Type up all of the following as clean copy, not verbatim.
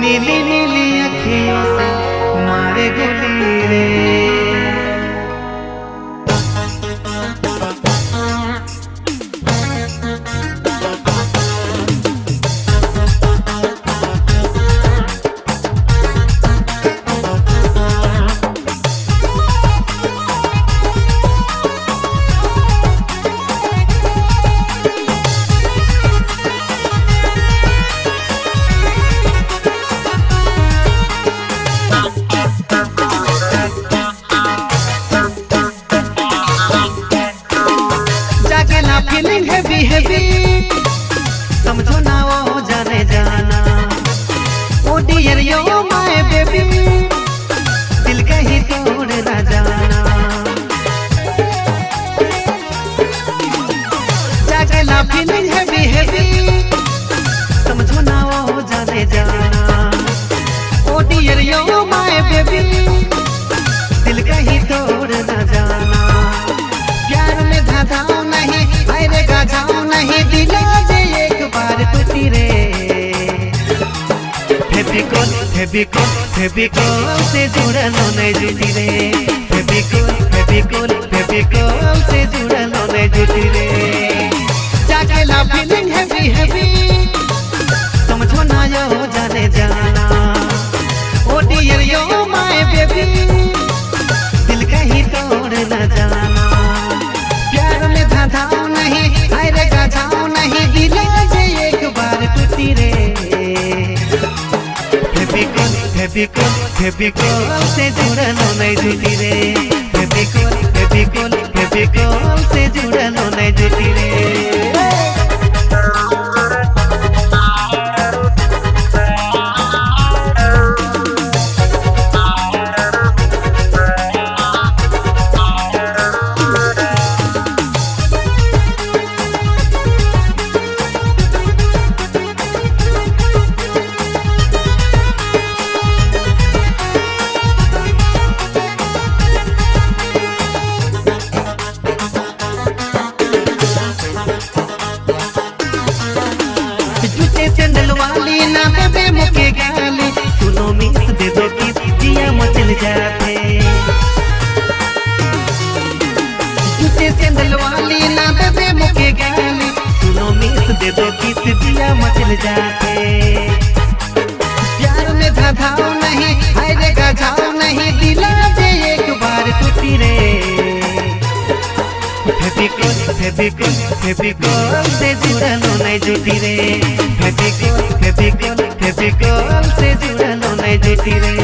नीली नीली अखियों से मारे गोली रे। समझो ना वो जाने जाना, oh dear yo my baby, दिल कहीं तोड़ ना जाना। जाके ना फीलिंग हैवी हैवी, समझो ना वो जाने जाना, oh dear yo my baby, दिल कहीं तोड़ ना जाना। प्यार में धांधाओ नहीं, अरे गाजाओ नहीं, दिला दे एक बार तू तेरे। फेविकोल फेविकोल फेविकोल से जुड़ा लो नहीं जुटी रे। फेविकोल फेविकोल फेविकोल से जुड़ा लो नहीं जुटी रे। जाके ला फीलिंग हैवी हैवी, समझो ना यो जाने जाना, oh dear yo my baby, दिल कहीं तोड़ ना जाना। प्यार में धांधाओ नहीं, अरे गाजाओ नहीं, दिला दे एक बार टूटी रे। फेविकोल फेविकोल फेविकोल से जुड़लो नहीं जुटी रे। फेविकोल फेविकोल फेविकोल से जुड़लो नहीं जुटी रे। दे दो किस दिया मचल जाते। प्यार में धांधाओ नहीं, अरे गाजाओ नहीं, दिला दे एक बार टूटी रे। फेविकोल फेविकोल फेविकोल से जुड़लो नहीं जुटी रे। फेविकोल फेविकोल फेविकोल से जुड़लो नहीं जुटी रे।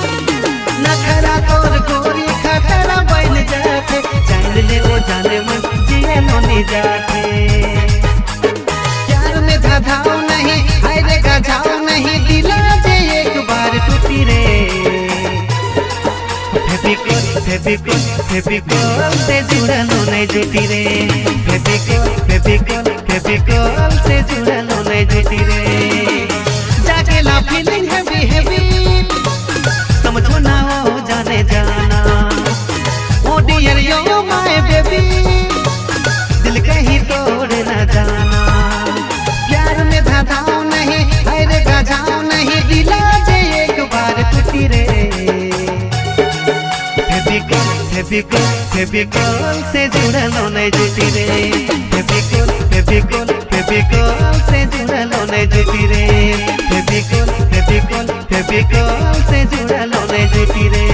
प्यार में धांधाओ नहीं, अरे गाजाओ नहीं, दिला दे एक बार टूटी रे। फेविकोल फेविकोल फेविकोल से जुड़लो नहीं जुटी रे। फेविकोल फेविकोल फेविकोल से जुड़लो नहीं जुटी रे। जाके ला फीलिंग हैवी हैवी, समझो ना हो जाने जाना, oh dear yo my baby, कहीं तोड़ ना जाना। प्यार में धांधाओ नहीं, अरे गाजाओ नहीं, दिला दे एक बार टूटी रे। फेविकोल फेविकोल फेविकोल से जुड़लो नहीं जुटी रे। फेविकोल फेविकोल फेविकोल से जुड़लो नहीं जुटी रे। फेविकोल फेविकोल फेविकोल से जुड़लो नहीं जुटी रे।